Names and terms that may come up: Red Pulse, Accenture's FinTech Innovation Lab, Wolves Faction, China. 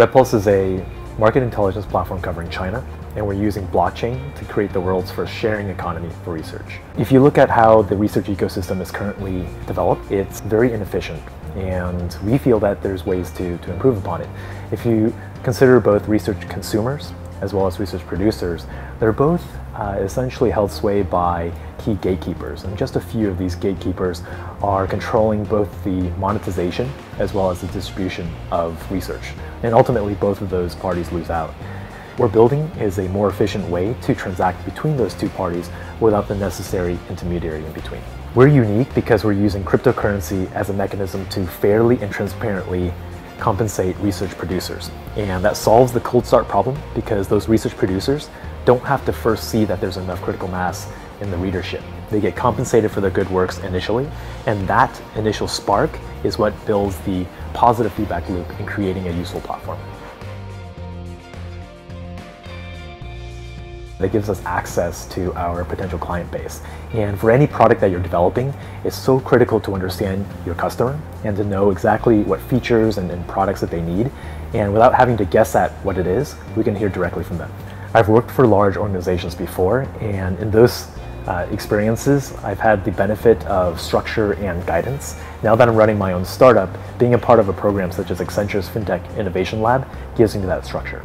Red Pulse is a market intelligence platform covering China, and we're using blockchain to create the world's first sharing economy for research. If you look at how the research ecosystem is currently developed, it's very inefficient, and we feel that there's ways to improve upon it. If you consider both research consumers as well as research producers, they're both essentially held sway by key gatekeepers, and just a few of these gatekeepers are controlling both the monetization as well as the distribution of research, and ultimately both of those parties lose out. What we're building is a more efficient way to transact between those two parties without the necessary intermediary in between. We're unique because we're using cryptocurrency as a mechanism to fairly and transparently compensate research producers, and that solves the cold start problem because those research producers don't have to first see that there's enough critical mass in the readership. They get compensated for their good works initially, and that initial spark is what builds the positive feedback loop in creating a useful platform. That gives us access to our potential client base. And for any product that you're developing, it's so critical to understand your customer and to know exactly what features and products that they need. And without having to guess at what it is, we can hear directly from them. I've worked for large organizations before, and in those experiences, I've had the benefit of structure and guidance. Now that I'm running my own startup, being a part of a program such as Accenture's FinTech Innovation Lab gives me that structure.